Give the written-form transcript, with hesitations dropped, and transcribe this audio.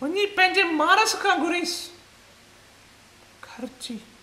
Oni będzie maraskan guris. Karci.